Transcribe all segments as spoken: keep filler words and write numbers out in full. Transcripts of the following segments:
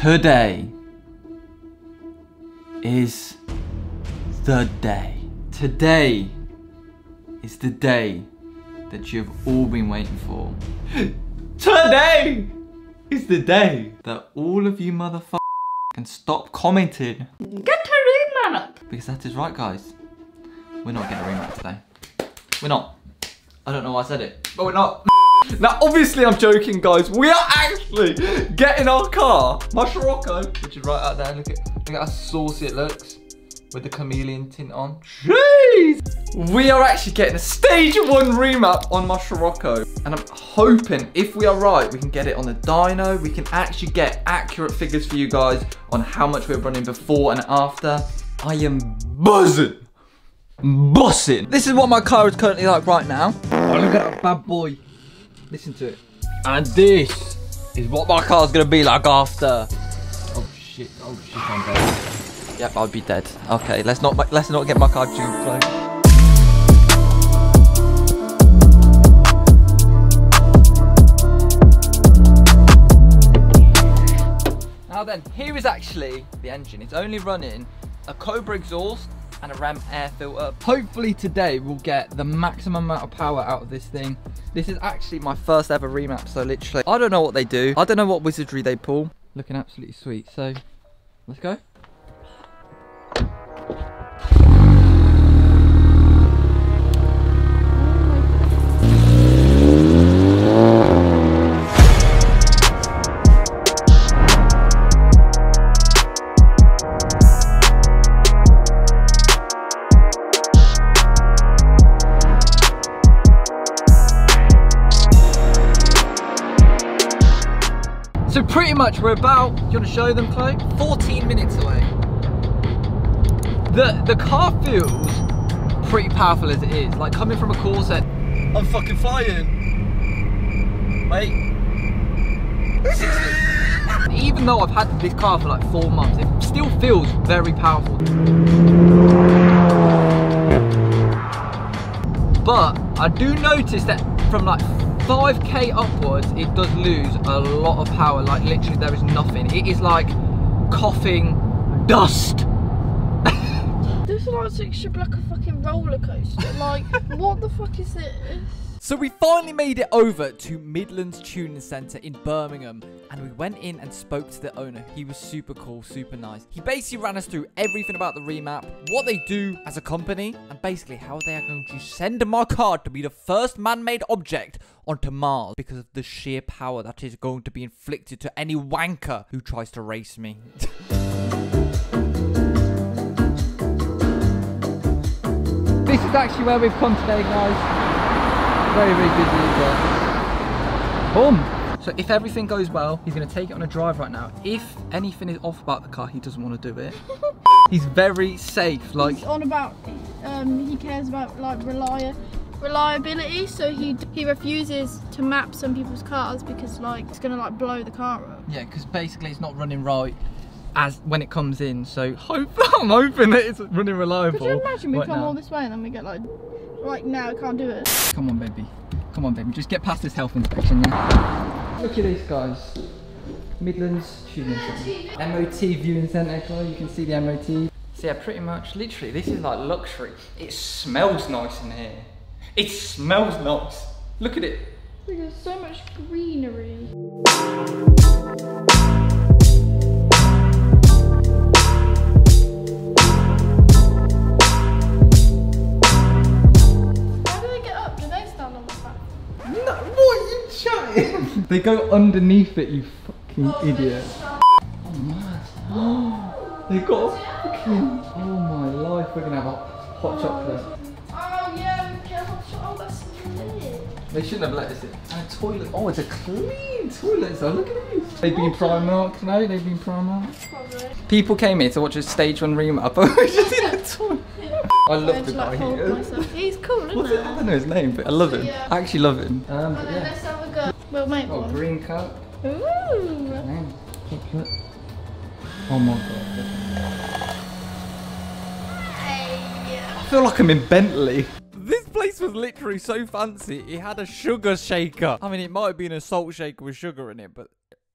Today is the day. Today is the day that you've all been waiting for. Today is the day that all of you motherfuckers can stop commenting. Get a remark! Because that is right, guys. We're not getting a remark today. We're not. I don't know why I said it, but we're not. Now, obviously, I'm joking, guys. We are actually getting our car, my Scirocco, which is right out there. Look at, look at how saucy it looks with the chameleon tint on. Jeez! We are actually getting a stage one remap on my Scirocco. And I'm hoping, if we are right, we can get it on the dyno. We can actually get accurate figures for you guys on how much we're running before and after. I am buzzing. Buzzing. This is what my car is currently like right now. Oh, look at that bad boy. Listen to it. And this is what my car's gonna be like after. Oh shit, oh shit, I'm dead. Yep, I'll be dead. Okay, let's not let's not get my car too close. Now then, here is actually the engine. It's only running a Cobra exhaust and a RAM air filter. Hopefully today we'll get the maximum amount of power out of this thing. This is actually my first ever remap, so literally, I don't know what they do. I don't know what wizardry they pull. Looking absolutely sweet, so let's go. So pretty much we're about, do you want to show them, Chloe? fourteen minutes away. The the car feels pretty powerful as it is. Like coming from a Corset. I'm fucking flying. Wait. Even though I've had this car for like four months, it still feels very powerful. But I do notice that from like five K upwards, it does lose a lot of power. Like literally there is nothing. It is like coughing dust. This looks like it should be like a fucking roller coaster. Like what the fuck is this? So we finally made it over to Midlands Tuning Centre in Birmingham, and we went in and spoke to the owner. He was super cool, super nice. He basically ran us through everything about the remap, what they do as a company, and basically how they are going to send my car to be the first man-made object onto Mars because of the sheer power that is going to be inflicted to any wanker who tries to race me. This is actually where we've come today, guys. Very, very busy as well. Boom! So if everything goes well, he's going to take it on a drive right now. If anything is off about the car, he doesn't want to do it. He's very safe. Like he's on about, um, he cares about like relia reliability. So he he refuses to map some people's cars because like it's going to like blow the car up. Yeah, because basically it's not running right as when it comes in. So hope, I'm hoping that it's running reliable. Could you imagine we right come now all this way and then we get like, like now I can't do it. Come on, baby. Come on, baby. Just get past this health inspection now. Look at these guys, Midlands Tuning Centre. M O T viewing centre, well, you can see the M O T. So yeah, pretty much, literally, this is like luxury. It smells nice in here. It smells nice. Look at it. Look, there's so much greenery. They go underneath it, you fucking oh, idiot. Oh my. They got a fucking. Oh my life, we're gonna have a hot oh, chocolate. Oh yeah, we get a hot chocolate. Oh, that's lit. They shouldn't have let us in. And a toilet. Oh, it's a clean toilet, so look at these. They've been Primark, no? They've been Primark? Probably. People came here to watch a stage one remap, but we just in a toilet. Yeah. I love I the guy like, here. Myself. He's cool, isn't he? I don't know his name, but I love him. Yeah. I actually love him. Um, but yeah. Well, mate, oh, one. Green cup. Ooh. Chocolate. Oh my god. Hey. I feel like I'm in Bentley. This place was literally so fancy. It had a sugar shaker. I mean, it might have been a salt shaker with sugar in it, but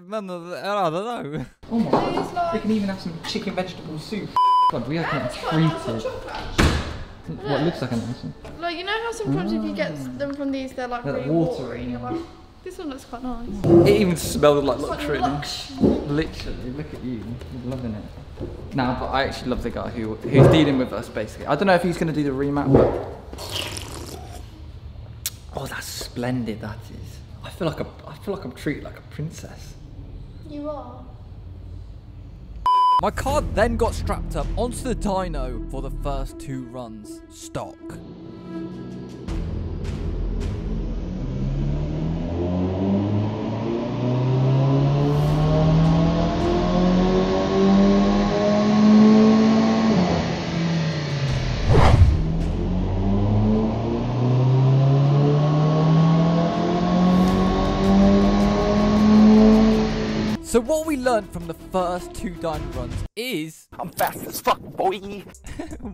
None of the, I don't know. Oh my god. We can even have some chicken vegetable soup. God, we are getting treated. What looks like an answer. Like, you know how sometimes oh. if you get them from these, they're like they're really watery. You're like, this one looks quite nice. It even smelled like luxury. Like literally, look at you. You're loving it. Now, but I actually love the guy who who's dealing with us, basically. I don't know if he's going to do the remap, but... Oh, that's splendid, that is. I feel like, a, I feel like I'm treated like a princess. You are. My car then got strapped up onto the dyno for the first two runs stock. So what we learned from the first two dyno runs is... I'm fast as fuck, boy!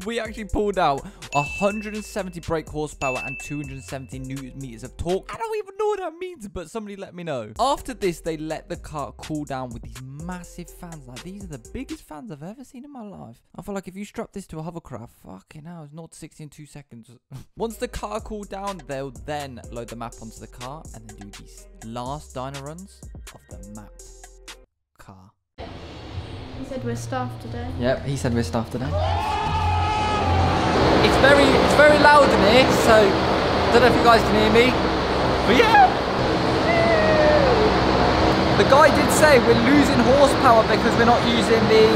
We actually pulled out one hundred seventy brake horsepower and two hundred seventy newton meters of torque. I don't even know what that means, but somebody let me know. After this, they let the car cool down with these massive fans. Like, these are the biggest fans I've ever seen in my life. I feel like if you strap this to a hovercraft, fucking hell, it's not sixty in two seconds. Once the car cooled down, they'll then load the map onto the car and then do these last dyno runs of the map. Car. He said we're staffed today. Yep, he said we're staffed today. It's very, it's very loud in here, so I don't know if you guys can hear me. But yeah, the guy did say we're losing horsepower because we're not using the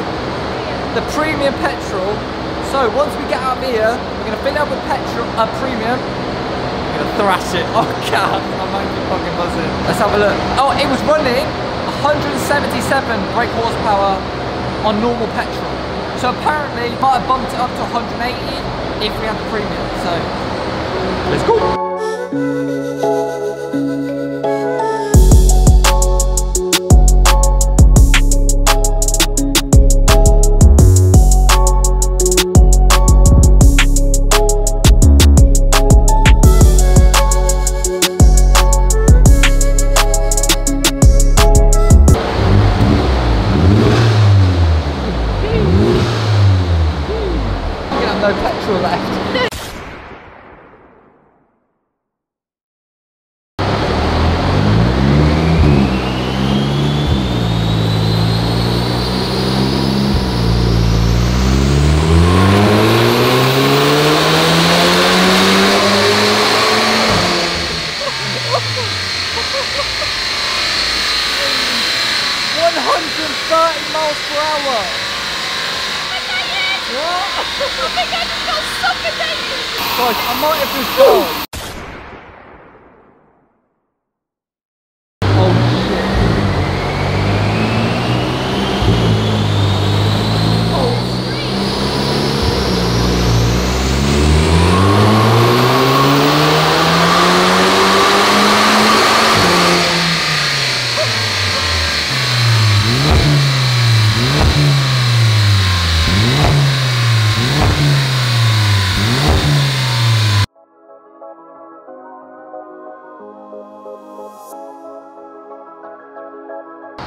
the premium petrol. So once we get out of here, we're gonna fill up with petrol, a uh, premium. We're gonna thrash it. Oh god, I might be fucking buzzing. Let's have a look. Oh, it was running one hundred seventy-seven brake horsepower on normal petrol. So apparently, might have bumped it up to one hundred eighty if we had the premium. So, let's go.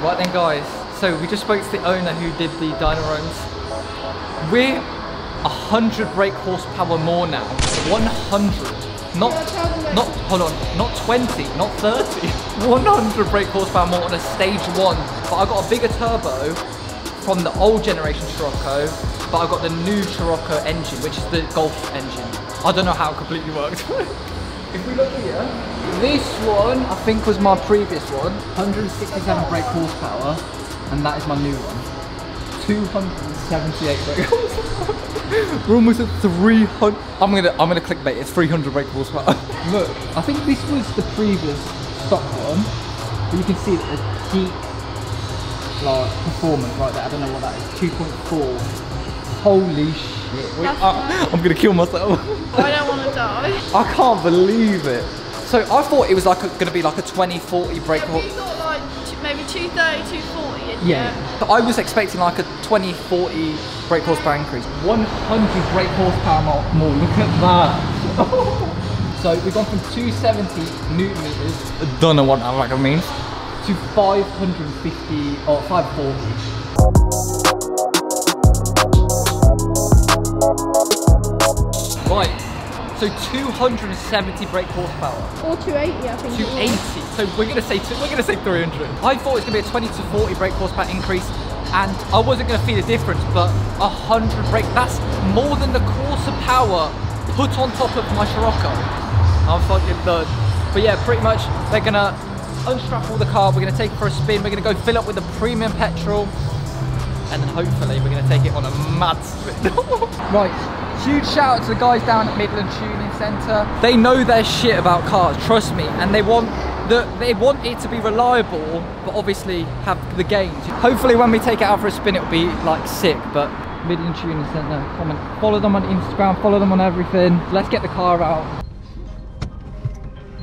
Right then guys, so we just spoke to the owner who did the dyno runs. We're one hundred brake horsepower more now. one hundred. Not, not, hold on, not twenty, not thirty. one hundred brake horsepower more on a stage one. But I got a bigger turbo from the old generation Scirocco, but I got the new Scirocco engine, which is the Golf engine. I don't know how it completely worked. If we look here, this one I think was my previous one, one hundred sixty-seven brake horsepower, and that is my new one, two hundred seventy-eight brake horsepower. We're almost at three hundred. I'm gonna, I'm gonna clickbait. It's three hundred brake horsepower. Look, I think this was the previous stock one, but you can see the deep like performance right there. I don't know what that is. two point four. Holy shit. Wait, I, I'm gonna kill myself. I don't want to die. I can't believe it. So I thought it was like a, gonna be like a twenty forty brake. Yeah, we got like maybe two thirty, two forty. Yeah. It? But I was expecting like a twenty forty brake horsepower increase. one hundred brake horsepower more. Look at that. So we've gone from two seventy newton meters. Don't know what that means. to five hundred fifty or five forty. Right, so two hundred seventy brake horsepower. Or two eighty, I think. two eighty. So we're gonna say two, we're gonna say three hundred. I thought it's gonna be a twenty to forty brake horsepower increase, and I wasn't gonna feel the difference, but one hundred brake, that's more than the quarter power put on top of my Scirocco. I'm fucking done. But yeah, pretty much they're gonna unstrap all the car, we're gonna take it for a spin, we're gonna go fill up with the premium petrol, and then hopefully we're gonna take it on a mad spin. Right. Huge shout out to the guys down at Midlands Tuning Centre. They know their shit about cars, trust me, and they want the, they want it to be reliable, but obviously have the gains. Hopefully when we take it out for a spin, it'll be like sick, but Midlands Tuning Centre, comment, follow them on Instagram, follow them on everything. Let's get the car out.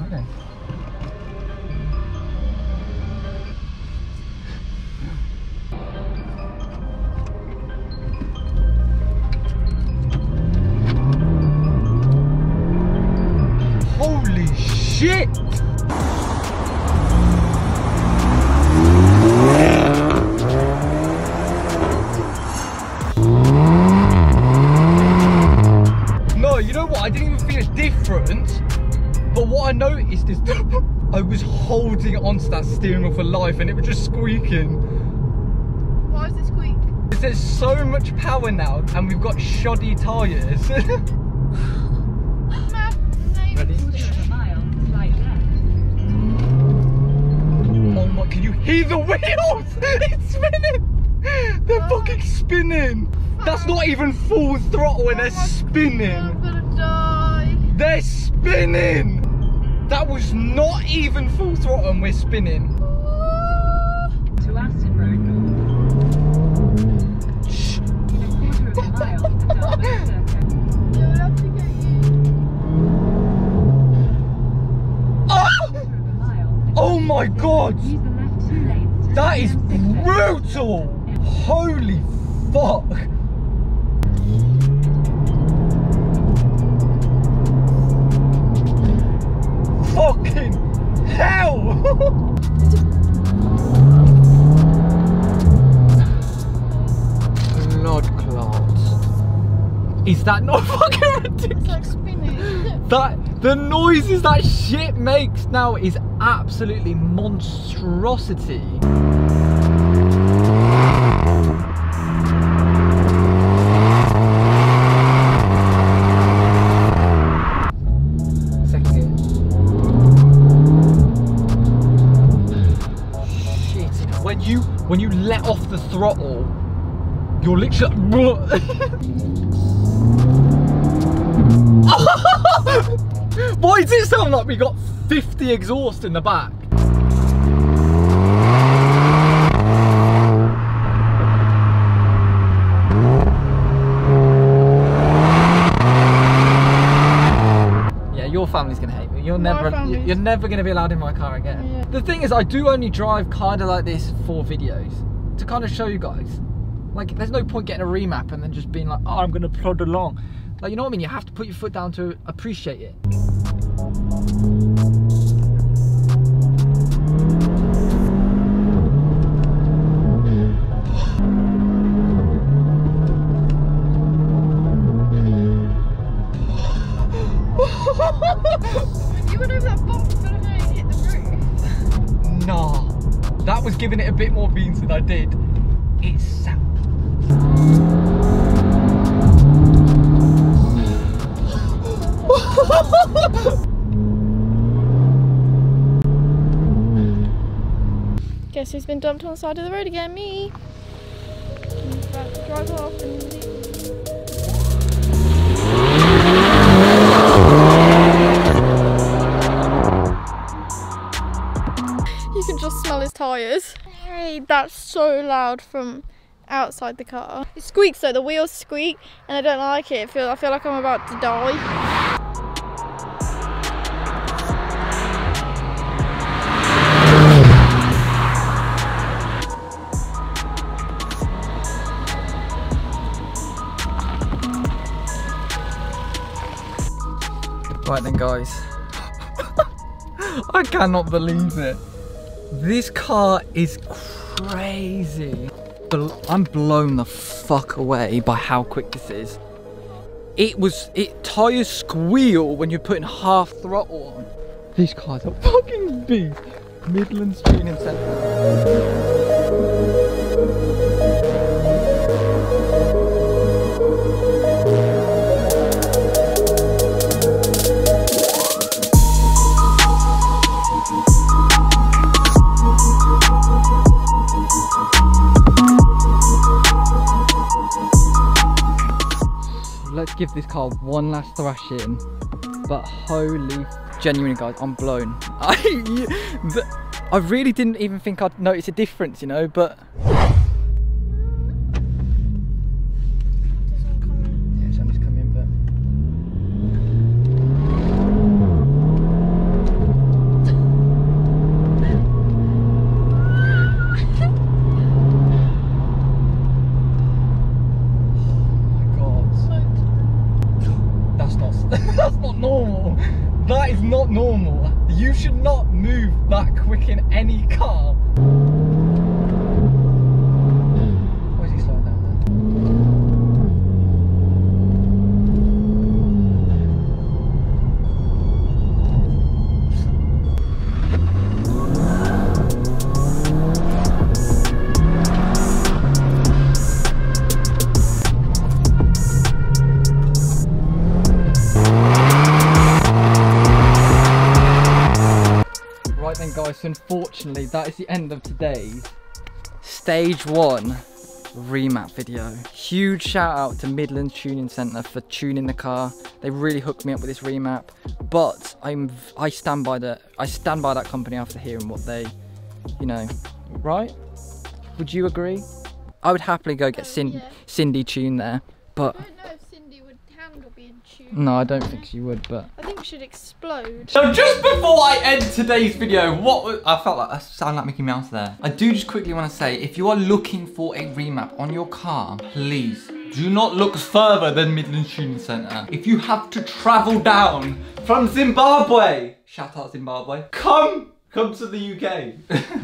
Okay. Shit! No, you know what? I didn't even feel a difference. But what I noticed is I was holding onto that steering wheel for life and it was just squeaking. Why was it squeak? Because there's so much power now and we've got shoddy tyres. Can you hear the wheels? It's spinning! They're oh. fucking spinning! That's not even full throttle and oh they're spinning! God, I'm gonna die! They're spinning! That was not even full throttle and we're spinning. To Aston Road North. Shh! In a quarter of a mile to Derby Circuit. You'll have to get you. Oh! Oh my god! That is brutal! Holy fuck! Fucking hell! Blood clots. Is that not fucking ridiculous? It's like spinning. That, the noises that shit makes now is absolutely monstrosity. When you let off the throttle, you're literally Why does it sound like we got fifty exhaust in the back? Yeah, your family's gonna hate me. You're never you're never gonna be allowed in my car again. Yeah. The thing is, I do only drive kind of like this for videos, to kind of show you guys. Like, there's no point getting a remap and then just being like, oh, I'm gonna plod along. Like, you know what I mean? You have to put your foot down to appreciate it. Was giving it a bit more beans than I did. It's sound. Guess who's been dumped on the side of the road again? Me. I'm about to drive off and leave. Tires. Hey, that's so loud from outside the car. It squeaks though, the wheels squeak and I don't like it. It feels, I feel like I'm about to die. Right then guys, I cannot believe it. This car is crazy. I'm blown the fuck away by how quick this is. It was, it tires squeal when you're putting half throttle on. These cars are fucking beast. Midlands Tuning Centre. Let's give this car one last thrashing, but holy, genuinely guys, I'm blown. I, I really didn't even think I'd notice a difference, you know, but. Yeah, something's That's not normal. That is not normal. You should not move that quick in any car. Why is he slowing down? Guys, so unfortunately that is the end of today's stage one remap video. Huge shout out to Midlands Tuning Centre for tuning the car. They really hooked me up with this remap, but i'm i stand by the i stand by that company after hearing what they, you know, right? Would you agree? I would happily go get Cindy, yeah. Cindy tuned there, but I don't know if Cindy would handle being tuned. No, I don't think she would, but I think should explode. So just before I end today's video, what was, I felt like I sound like Mickey Mouse there. I do just quickly want to say, if you are looking for a remap on your car, please do not look further than Midlands Tuning Centre. If you have to travel down from Zimbabwe, shout out Zimbabwe, come Come to the U K.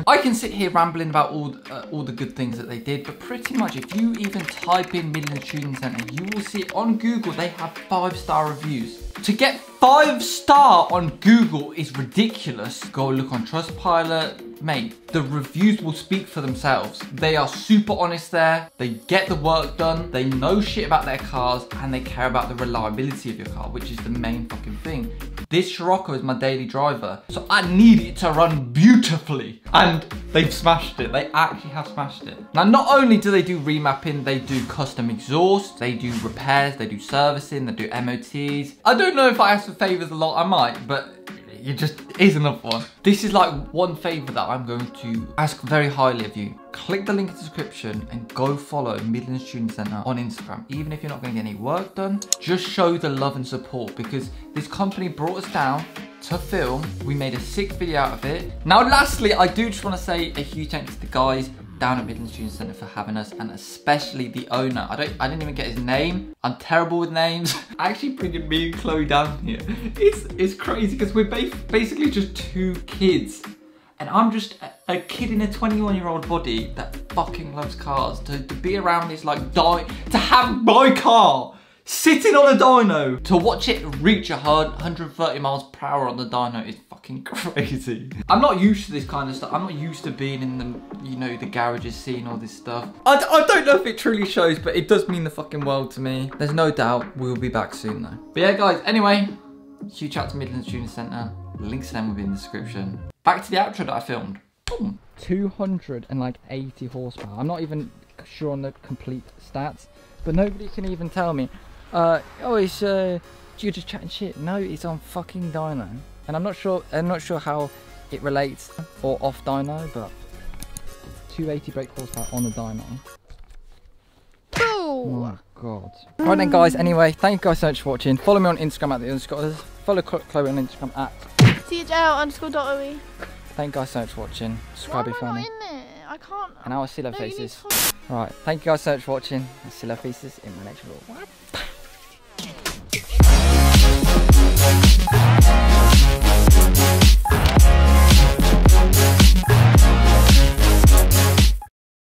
I can sit here rambling about all uh, all the good things that they did, but pretty much if you even type in Midlands Tuning Centre, you will see on Google they have five-star reviews. To get five-star on Google is ridiculous. Go look on Trustpilot. Mate, the reviews will speak for themselves. They are super honest there. They get the work done. They know shit about their cars, and they care about the reliability of your car, which is the main fucking thing. This Scirocco is my daily driver, so I need it to run beautifully. And they've smashed it. They actually have smashed it. Now, not only do they do remapping, they do custom exhaust, they do repairs, they do servicing, they do M O Ts. I don't know if I ask for favors a lot, I might, but it just is another one. This is like one favor that I'm going to ask very highly of you. Click the link in the description and go follow Midlands Tuning Centre on Instagram. Even if you're not going to get any work done, just show the love and support, because this company brought us down to film. We made a sick video out of it. Now lastly, I do just want to say a huge thanks to the guys down at Midlands Tuning Centre for having us, and especially the owner. I don't, I didn't even get his name. I'm terrible with names. Actually bringing me and Chloe down here, it's, it's crazy because we're ba basically just two kids, and I'm just a, a kid in a twenty-one year old body that fucking loves cars. To, to be around this like die, to have my car sitting on a dyno, to watch it reach one hundred thirty miles per hour on the dyno is fucking crazy. I'm not used to this kind of stuff. I'm not used to being in the, you know, the garages, seeing all this stuff. I, d I don't know if it truly shows, but it does mean the fucking world to me. There's no doubt we'll be back soon though. But yeah guys, anyway, huge shout out to Midlands Tuning Centre. Links to them will be in the description. Back to the outro that I filmed. Boom. two hundred and like eighty horsepower. I'm not even sure on the complete stats, but nobody can even tell me. Uh, oh, it's uh, you're just chatting shit. No, it's on fucking dyno, and I'm not sure. I'm not sure how it relates or off dyno, but two eighty brake horsepower on the dyno. Oh my god! Right then, guys. Anyway, thank you guys so much for watching. Follow me on Instagram at the underscore. Follow Chloe on Instagram at chl underscore dot oe. Thank you guys so much for watching. Subscribe if you're not in it. I can't. And I will see love faces. Right, thank you guys so much for watching. I see love faces in my next vlog.